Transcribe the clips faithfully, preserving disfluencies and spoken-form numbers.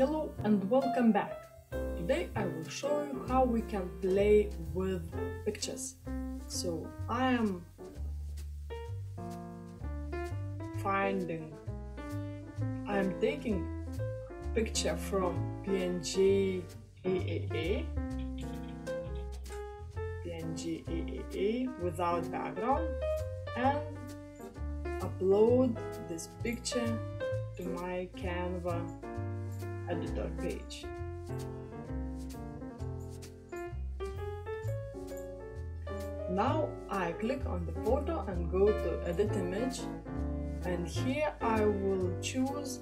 Hello and welcome back. Today I will show you how we can play with pictures. So I am finding, I am taking a picture from P N G triple A, P N G triple A without background, and upload this picture to my Canva editor page. Now I click on the photo and go to edit image, and here I will choose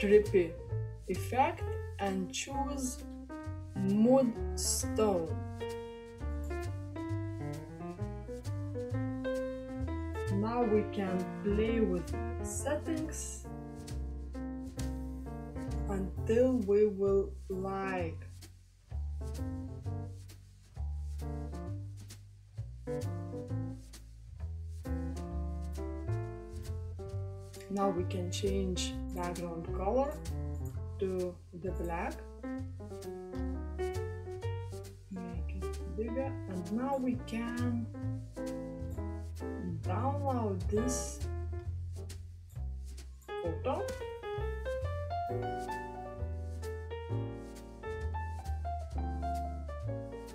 trippy effect and choose mood stone. Now we can play with settings until we will like . Now we can change background color to the black, make it bigger, and now we can download this photo .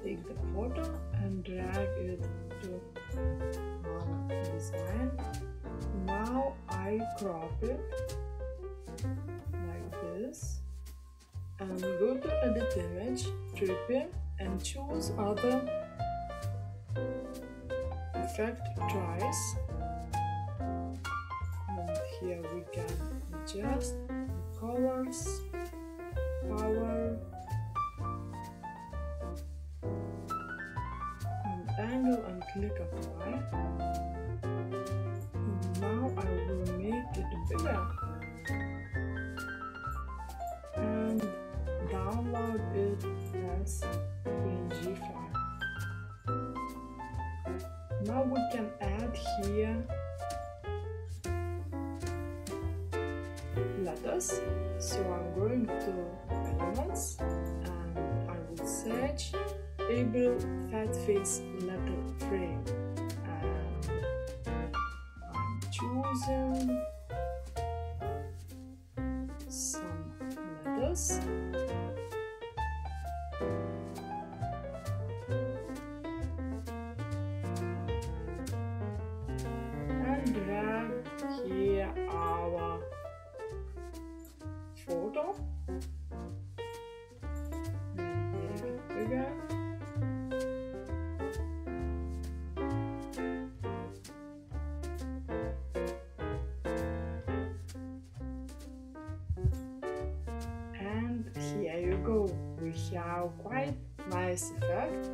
Take the photo and drag it to my design. Now I crop it like this and go to edit image, trippy, and choose other effect twice, and here we can adjust the colors, power, and angle, and click apply. And now I will make it bigger and download it as P N G file. Now we can add here letters, so I'm going to elements and I will search Abel Fat Face letter frame, and I'm choosing some letters. Drag here our photo, make it bigger, and here you go. We have quite nice effect.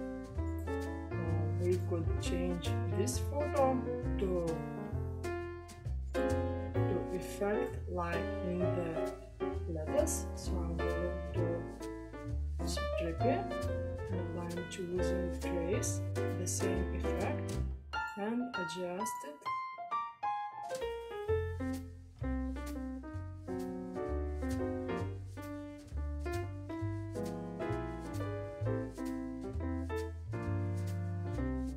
We could change this photo to like in the letters, so I'm going to strip it and I'm choosing trace, the same effect, and adjust it.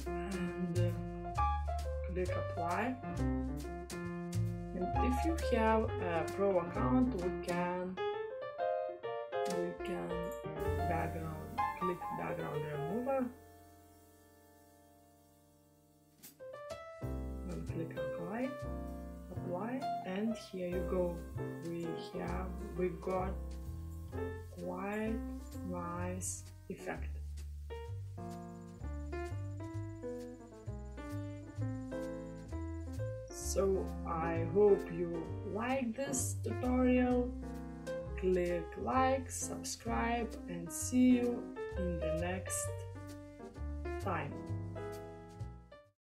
And uh, click apply. If you have a pro account, we can we can background click background remover and click apply, apply, and here you go. We have we got quite nice effect. So I hope you like this tutorial. Click like, subscribe, and see you in the next time.